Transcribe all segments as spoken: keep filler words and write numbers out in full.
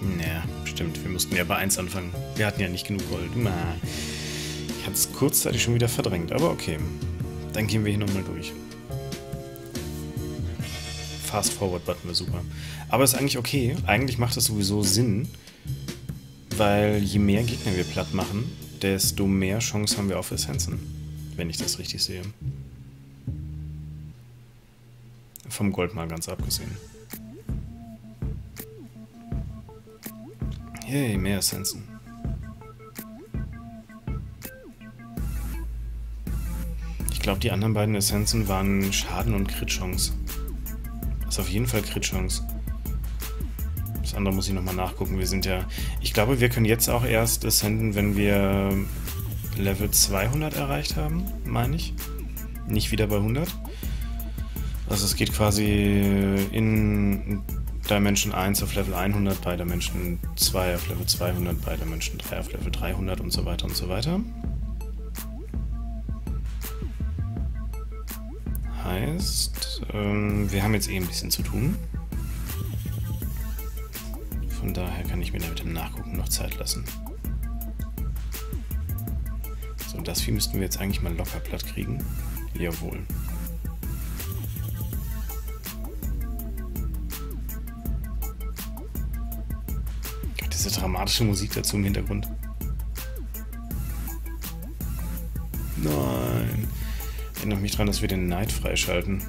Naja, stimmt. Wir mussten ja bei eins anfangen. Wir hatten ja nicht genug Gold. Na, ich hatte es kurzzeitig schon wieder verdrängt, aber okay. Dann gehen wir hier nochmal durch. Fast-Forward-Button wäre super. Aber ist eigentlich okay. Eigentlich macht das sowieso Sinn, weil je mehr Gegner wir platt machen, desto mehr Chance haben wir auf Essenzen, wenn ich das richtig sehe. Vom Gold mal ganz abgesehen. Yay, mehr Essenzen. Ich glaube, die anderen beiden Essenzen waren Schaden und Crit-Chance. Das ist auf jeden Fall Crit-Chance. Das andere muss ich nochmal nachgucken. Wir sind ja... Ich glaube, wir können jetzt auch erst ascenden, wenn wir Level zweihundert erreicht haben, meine ich. Nicht wieder bei hundert. Also es geht quasi in Dimension eins auf Level hundert, bei Dimension zwei auf Level zweihundert, bei Dimension drei auf Level dreihundert und so weiter und so weiter. Heißt, ähm, wir haben jetzt eh ein bisschen zu tun. Von daher kann ich mir da mit dem Nachgucken noch Zeit lassen. So, das Vieh müssten wir jetzt eigentlich mal locker platt kriegen. Jawohl. Diese dramatische Musik dazu im Hintergrund. Nein. Erinnere mich daran, dass wir den Knight freischalten.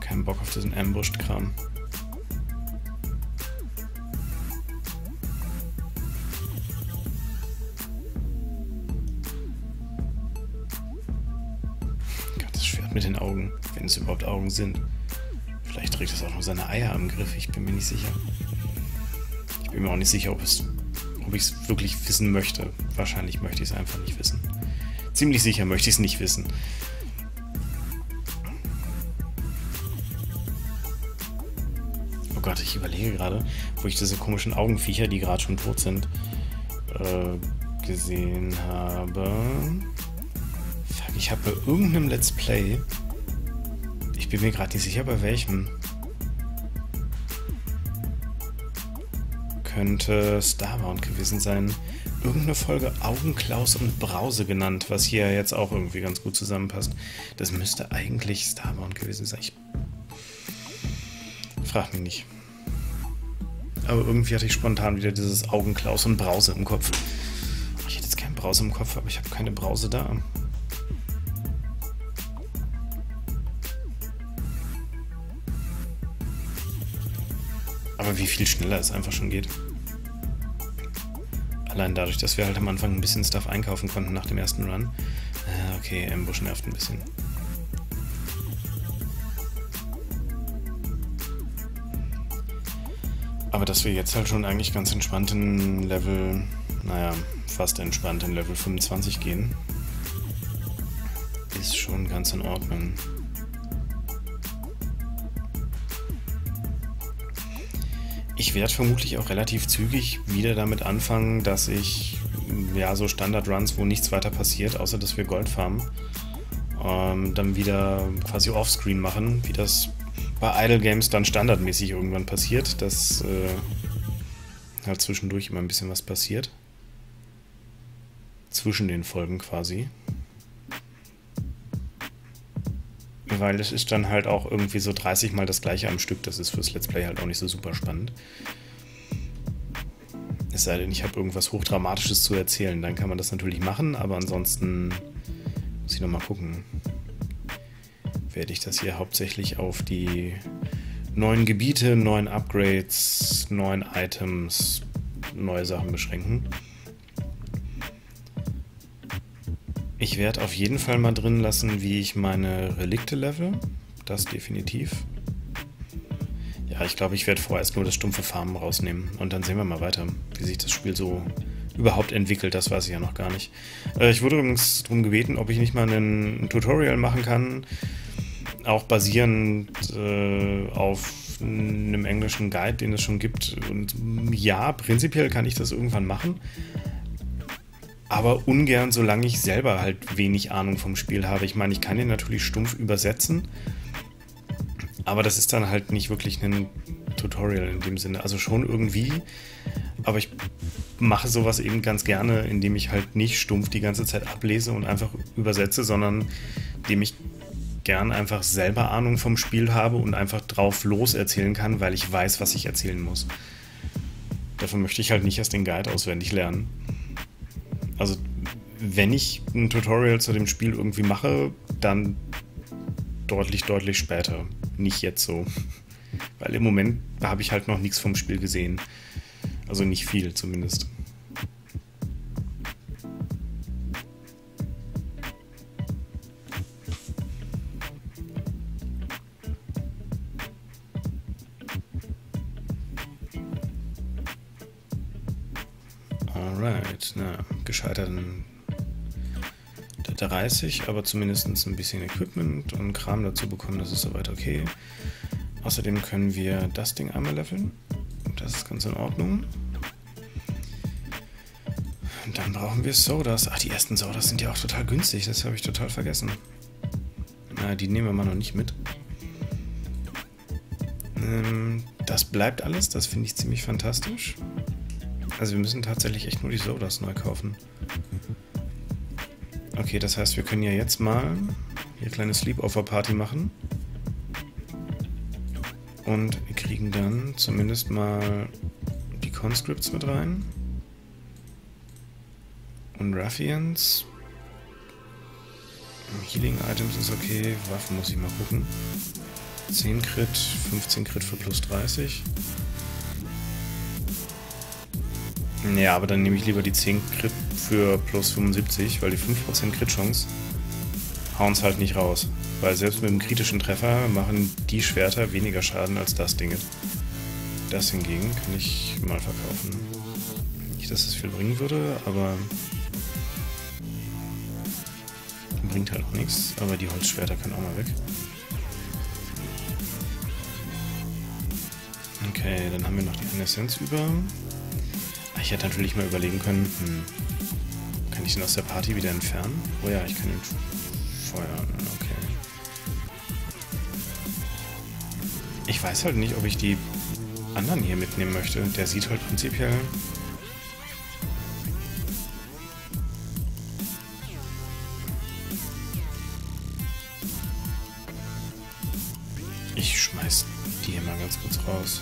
Kein Bock auf diesen Ambushed-Kram. Gott, das Schwert mit den Augen, wenn es überhaupt Augen sind. Vielleicht trägt es auch noch seine Eier am Griff, ich bin mir nicht sicher. Ich bin mir auch nicht sicher, ob ich es wirklich wissen möchte. Wahrscheinlich möchte ich es einfach nicht wissen. Ziemlich sicher möchte ich es nicht wissen. Oh Gott, ich überlege gerade, wo ich diese komischen Augenviecher, die gerade schon tot sind, äh, gesehen habe. Fuck, ich habe bei irgendeinem Let's Play... Ich bin mir gerade nicht sicher, bei welchem... Könnte Starbound gewesen sein. Irgendeine Folge Augenklaus und Brause genannt, was hier jetzt auch irgendwie ganz gut zusammenpasst. Das müsste eigentlich Starbound gewesen sein. Ich frag mich nicht. Aber irgendwie hatte ich spontan wieder dieses Augenklaus und Brause im Kopf. Ich hätte jetzt keinen Brause im Kopf, aber ich habe keine Brause da. Aber wie viel schneller es einfach schon geht. Allein dadurch, dass wir halt am Anfang ein bisschen Stuff einkaufen konnten nach dem ersten Run. Äh, okay, Ambush nervt ein bisschen. Aber dass wir jetzt halt schon eigentlich ganz entspannt in Level, naja, fast entspannt in Level fünfundzwanzig gehen, ist schon ganz in Ordnung. Ich werde vermutlich auch relativ zügig wieder damit anfangen, dass ich ja so Standard-Runs, wo nichts weiter passiert, außer dass wir Gold farmen, ähm, dann wieder quasi offscreen machen, wie das bei Idle Games dann standardmäßig irgendwann passiert, dass äh, halt zwischendurch immer ein bisschen was passiert. Zwischen den Folgen quasi. Weil es ist dann halt auch irgendwie so dreißig Mal das gleiche am Stück. Das ist fürs Let's Play halt auch nicht so super spannend. Es sei denn, ich habe irgendwas Hochdramatisches zu erzählen. Dann kann man das natürlich machen, aber ansonsten muss ich nochmal gucken. Werde ich das hier hauptsächlich auf die neuen Gebiete, neuen Upgrades, neuen Items, neue Sachen beschränken. Ich werde auf jeden Fall mal drin lassen, wie ich meine Relikte level. Das definitiv. Ja, ich glaube, ich werde vorerst nur das stumpfe Farmen rausnehmen. Und dann sehen wir mal weiter, wie sich das Spiel so überhaupt entwickelt. Das weiß ich ja noch gar nicht. Äh, ich wurde übrigens darum gebeten, ob ich nicht mal ein Tutorial machen kann. Auch basierend äh, auf einem englischen Guide, den es schon gibt. Und ja, prinzipiell kann ich das irgendwann machen. Aber ungern, solange ich selber halt wenig Ahnung vom Spiel habe. Ich meine, ich kann den natürlich stumpf übersetzen, aber das ist dann halt nicht wirklich ein Tutorial in dem Sinne. Also schon irgendwie, aber ich mache sowas eben ganz gerne, indem ich halt nicht stumpf die ganze Zeit ablese und einfach übersetze, sondern indem ich gern einfach selber Ahnung vom Spiel habe und einfach drauf los erzählen kann, weil ich weiß, was ich erzählen muss. Davon möchte ich halt nicht erst den Guide auswendig lernen. Also wenn ich ein Tutorial zu dem Spiel irgendwie mache, dann deutlich, deutlich später. Nicht jetzt so. Weil im Moment habe ich halt noch nichts vom Spiel gesehen. Also nicht viel zumindest. Alright, na, gescheiterten dreißig, aber zumindest ein bisschen Equipment und Kram dazu bekommen, das ist soweit okay. Außerdem können wir das Ding einmal leveln. Das ist ganz in Ordnung. Und dann brauchen wir Sodas. Ach, die ersten Sodas sind ja auch total günstig. Das habe ich total vergessen. Na, die nehmen wir mal noch nicht mit. Ähm, das bleibt alles. Das finde ich ziemlich fantastisch. Also wir müssen tatsächlich echt nur die Sodas neu kaufen. Okay, das heißt, wir können ja jetzt mal eine kleine Sleepover-Party machen. Und wir kriegen dann zumindest mal die Conscripts mit rein. Und Ruffians. Healing-Items ist okay. Waffen muss ich mal gucken. zehn Crit, fünfzehn Crit für plus dreißig. Ja, aber dann nehme ich lieber die zehn Crit für plus fünfundsiebzig, weil die fünf Prozent Crit-Chance hauen es halt nicht raus. Weil selbst mit einem kritischen Treffer machen die Schwerter weniger Schaden als das Ding. Das hingegen kann ich mal verkaufen. Nicht, dass es viel bringen würde, aber bringt halt auch nichts. Aber die Holzschwerter können auch mal weg. Okay, dann haben wir noch die eine Essenz über. Ich hätte natürlich mal überlegen können, hm, kann ich den aus der Party wieder entfernen? Oh ja, ich kann ihn feuern, okay. Ich weiß halt nicht, ob ich die anderen hier mitnehmen möchte. Der sieht halt prinzipiell... Ich schmeiß die hier mal ganz kurz raus.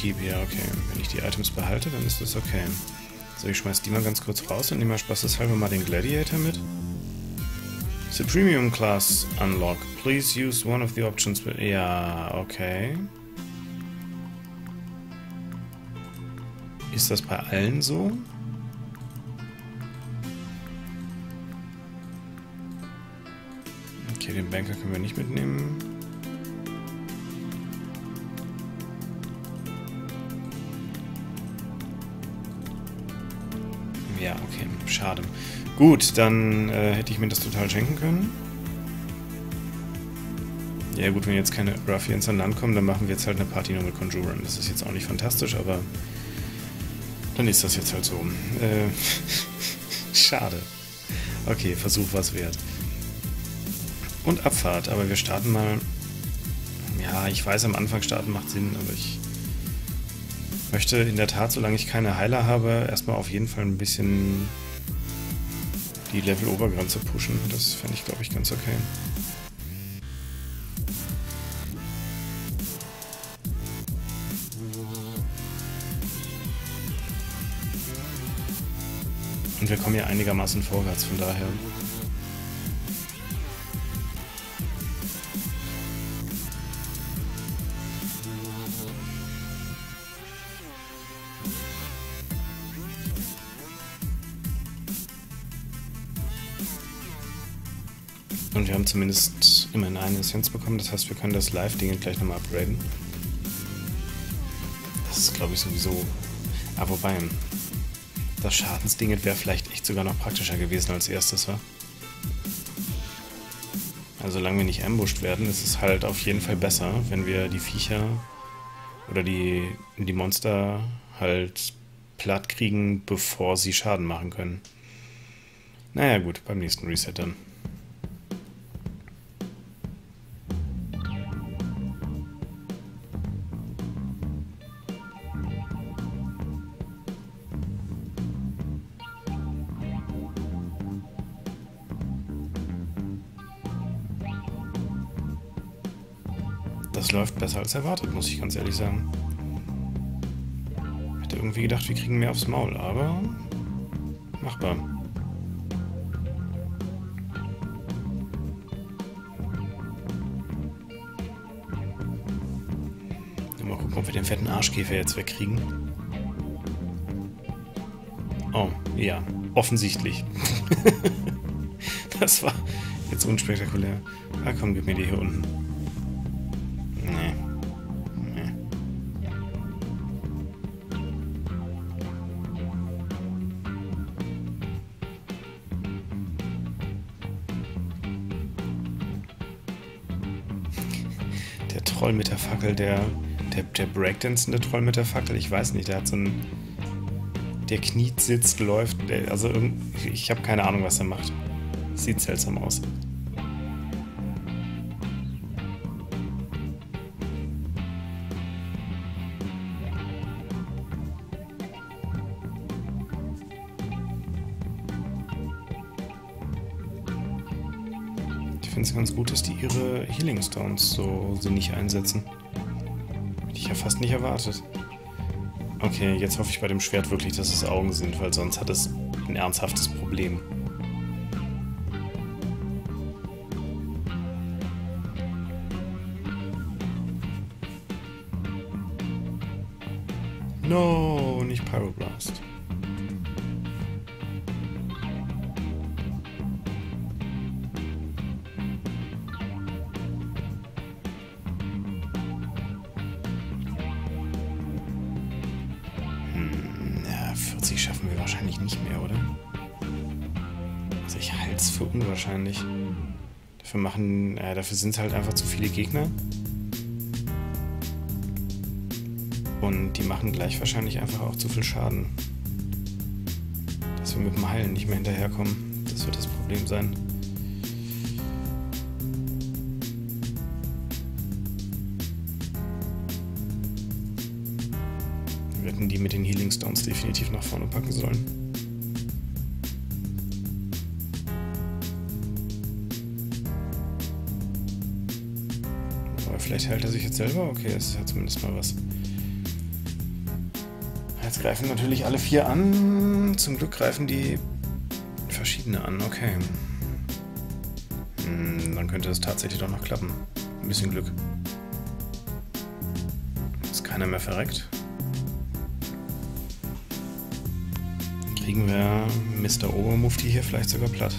Keep, ja, okay. Wenn ich die Items behalte, dann ist das okay. So, ich schmeiß die mal ganz kurz raus und nehme mal spaßeshalber mal den Gladiator mit. The Premium Class Unlock. Please use one of the options. Ja, okay. Ist das bei allen so? Okay, den Banker können wir nicht mitnehmen. Ja, okay, schade. Gut, dann äh, hätte ich mir das total schenken können. Ja gut, wenn jetzt keine Ruffians an Land kommen, dann machen wir jetzt halt eine Party nur mit Conjurern. Das ist jetzt auch nicht fantastisch, aber dann ist das jetzt halt so. Äh, schade. Okay, Versuch war's wert. Und Abfahrt, aber wir starten mal... Ja, ich weiß, am Anfang starten macht Sinn, aber ich... Ich möchte in der Tat, solange ich keine Heiler habe, erstmal auf jeden Fall ein bisschen die Level-Obergrenze pushen. Das fände ich, glaube ich, ganz okay. Und wir kommen ja einigermaßen vorwärts, von daher... Und wir haben zumindest immerhin eine Essenz bekommen, das heißt, wir können das Live-Ding gleich nochmal upgraden. Das ist, glaube ich, sowieso... Ah, wobei, das Schadensding wäre vielleicht echt sogar noch praktischer gewesen als erstes, wa? Also solange wir nicht ambushed werden, ist es halt auf jeden Fall besser, wenn wir die Viecher oder die, die Monster halt platt kriegen, bevor sie Schaden machen können. Naja gut, beim nächsten Reset dann. Das läuft besser als erwartet, muss ich ganz ehrlich sagen. Hätte irgendwie gedacht, wir kriegen mehr aufs Maul, aber machbar. Mal gucken, ob wir den fetten Arschkäfer jetzt wegkriegen. Oh, ja, offensichtlich. Das war jetzt unspektakulär. Ah, komm, gib mir die hier unten. Nee. Nee. Der Troll mit der Fackel, der... Der, der breakdancende Troll mit der Fackel, ich weiß nicht, der hat so einen... Der kniet, sitzt, läuft, der, also irgendwie, ich habe keine Ahnung, was er macht. Sieht seltsam aus. Ich finde es ganz gut, dass die ihre Healing Stones so sinnig einsetzen. Hätte ich ja fast nicht erwartet. Okay, jetzt hoffe ich bei dem Schwert wirklich, dass es Augen sind, weil sonst hat es ein ernsthaftes Problem. No, nicht Pyroblast. vierzig schaffen wir wahrscheinlich nicht mehr, oder? Also ich halte es für unwahrscheinlich. Dafür machen, äh, dafür sind es halt einfach zu viele Gegner. Und die machen gleich wahrscheinlich einfach auch zu viel Schaden. Dass wir mit dem Heilen nicht mehr hinterherkommen, das wird das Problem sein. Wir hätten die mit den Healing Stones definitiv nach vorne packen sollen. Aber vielleicht heilt er sich jetzt selber? Okay, das ist ja zumindest mal was. Jetzt greifen natürlich alle vier an. Zum Glück greifen die verschiedene an. Okay. Hm, dann könnte das tatsächlich doch noch klappen. Ein bisschen Glück. Ist keiner mehr verreckt. Kriegen wir Mister Obermufti hier vielleicht sogar platt.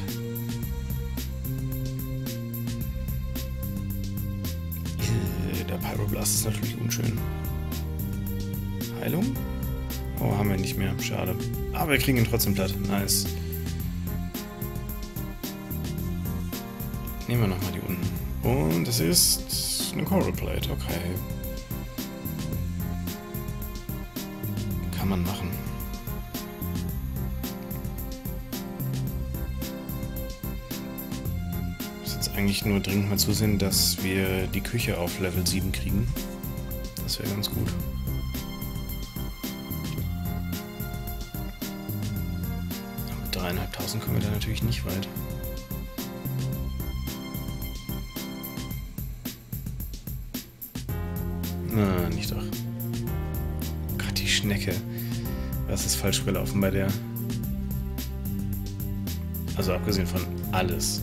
Der Pyroblast ist natürlich unschön. Heilung? Oh, haben wir nicht mehr. Schade. Aber wir kriegen ihn trotzdem platt. Nice. Nehmen wir nochmal die unten. Und das ist eine Coral Plate. Okay. Kann man machen. Ich muss jetzt eigentlich nur dringend mal zusehen, dass wir die Küche auf Level sieben kriegen. Das wäre ganz gut. dreieinhalbtausend kommen wir da natürlich nicht weit. Na, nicht doch. Oh Gott, die Schnecke. Was ist falsch gelaufen bei der? Also abgesehen von alles.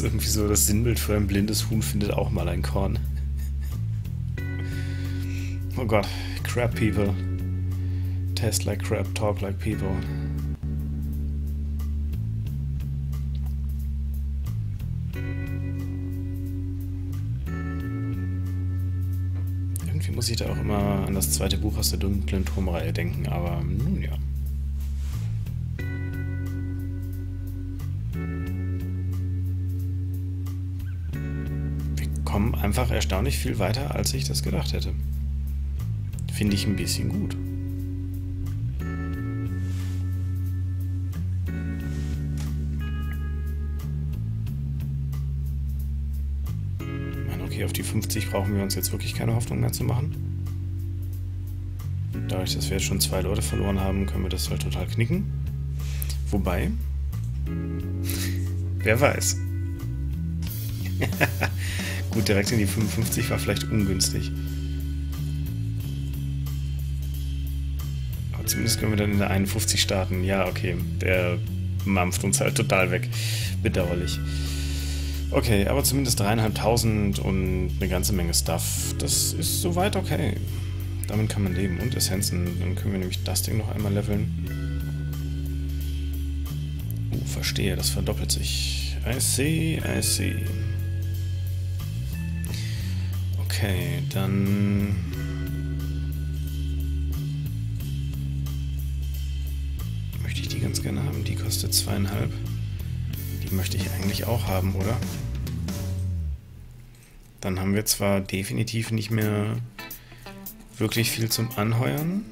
Irgendwie so das Sinnbild für ein blindes Huhn findet auch mal ein Korn. Oh Gott, crap people. Test like crap, talk like people. Irgendwie muss ich da auch immer an das zweite Buch aus der dunklen Turmreihe denken, aber nun ja. Einfach erstaunlich viel weiter, als ich das gedacht hätte. Finde ich ein bisschen gut. Ich meine, okay, auf die fünfzig brauchen wir uns jetzt wirklich keine Hoffnung mehr zu machen. Dadurch, dass wir jetzt schon zwei Leute verloren haben, können wir das halt total knicken. Wobei, wer weiß. Gut, direkt in die fünfundfünfzig war vielleicht ungünstig. Aber zumindest können wir dann in der einundfünfzig starten. Ja, okay, der mampft uns halt total weg. Bedauerlich. Okay, aber zumindest dreieinhalbtausend und eine ganze Menge Stuff. Das ist soweit okay. Damit kann man leben. Und Essenzen. Dann können wir nämlich das Ding noch einmal leveln. Oh, verstehe. Das verdoppelt sich. I see, I see. Okay, dann... möchte ich die ganz gerne haben. Die kostet zweieinhalb. Die möchte ich eigentlich auch haben, oder? Dann haben wir zwar definitiv nicht mehr... wirklich viel zum Anheuern.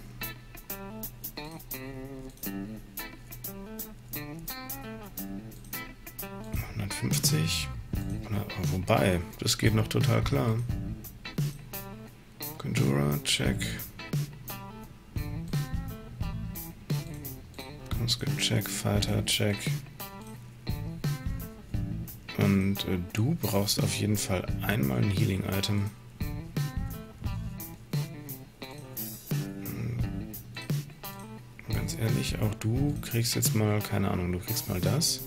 hundertfünfzig. Wobei, das geht noch total klar. Conjura, check. Conscript, check. Fighter, check. Und äh, du brauchst auf jeden Fall einmal ein Healing-Item. Ehrlich, auch du kriegst jetzt mal, keine Ahnung, du kriegst mal das.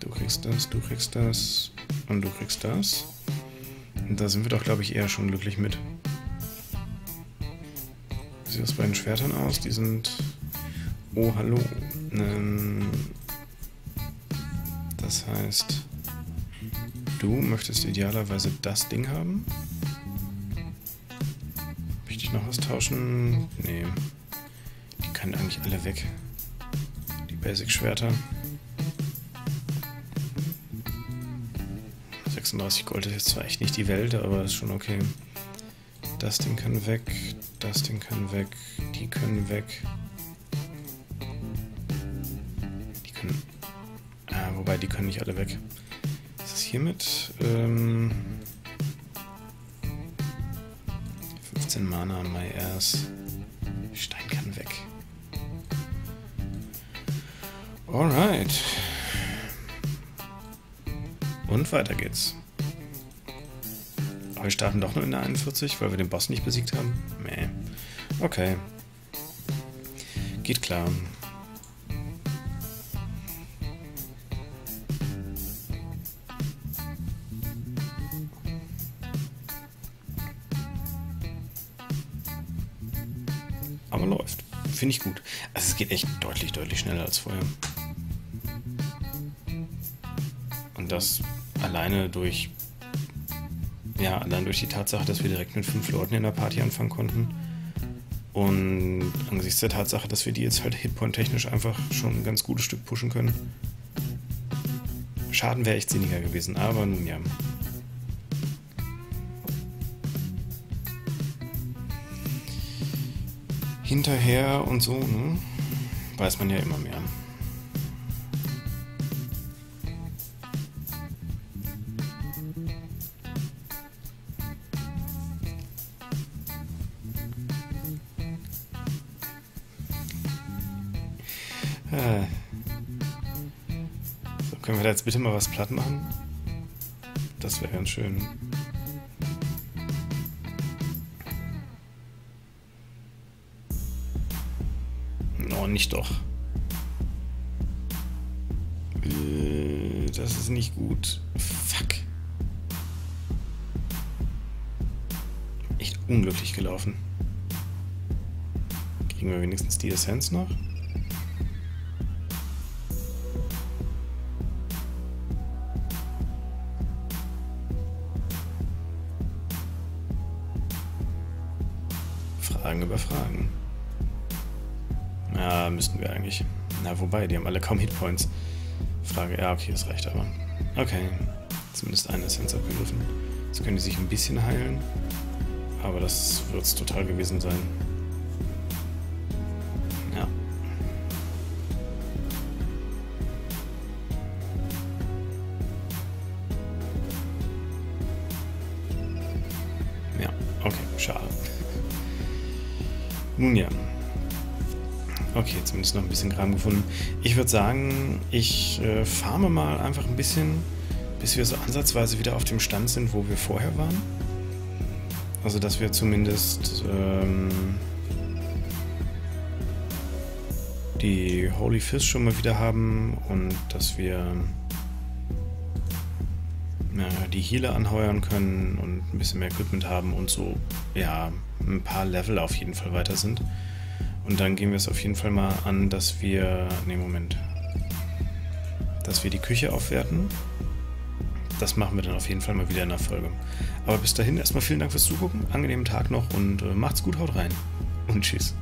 Du kriegst das, du kriegst das und du kriegst das. Und da sind wir doch, glaube ich, eher schon glücklich mit. Wie sieht das bei den Schwertern aus? Die sind... Oh, hallo. Ähm, das heißt... du möchtest idealerweise das Ding haben. Will ich dich noch was tauschen? Nee. Die können eigentlich alle weg. Die Basic-Schwerter. sechsunddreißig Gold ist jetzt zwar echt nicht die Welt, aber ist schon okay. Das Ding kann weg. Das Ding kann weg. Die können weg. Die können... Ah, wobei, die können nicht alle weg. Hiermit ähm, fünfzehn Mana, my ass. Stein kann weg. Alright. Und weiter geht's. Aber wir starten doch nur in der einundvierzig, weil wir den Boss nicht besiegt haben? Mäh. Okay. Geht klar. Aber läuft. Finde ich gut. Also es geht echt deutlich, deutlich schneller als vorher. Und das alleine durch, ja, allein durch die Tatsache, dass wir direkt mit fünf Leuten in der Party anfangen konnten. Und angesichts der Tatsache, dass wir die jetzt halt Hitpoint-technisch einfach schon ein ganz gutes Stück pushen können. Schaden wäre echt sinniger gewesen, aber nun ja. Hinterher und so, ne? Weiß man ja immer mehr. Ah. So, können wir da jetzt bitte mal was platt machen? Das wäre ganz schön. Nicht doch. Das ist nicht gut. Fuck. Echt unglücklich gelaufen. Kriegen wir wenigstens die Essenz noch? Fragen über Fragen. Ja, müssten wir eigentlich. Na, wobei, die haben alle kaum Hitpoints. Frage, ja, okay, ist recht, aber... Okay, zumindest eine Essenz abgegriffen. Jetzt können die sich ein bisschen heilen, aber das wird's total gewesen sein. Ja. schade. Nun ja. Okay, zumindest noch ein bisschen Kram gefunden. Ich würde sagen, ich äh, farme mal einfach ein bisschen, bis wir so ansatzweise wieder auf dem Stand sind, wo wir vorher waren. Also, dass wir zumindest ähm, die Holy Fist schon mal wieder haben und dass wir äh, die Healer anheuern können und ein bisschen mehr Equipment haben und so, ja, ein paar Level auf jeden Fall weiter sind. Und dann gehen wir es auf jeden Fall mal an, dass wir, ne Moment, dass wir die Küche aufwerten. Das machen wir dann auf jeden Fall mal wieder in der Folge. Aber bis dahin erstmal vielen Dank fürs Zugucken, angenehmen Tag noch und äh, macht's gut, haut rein und tschüss.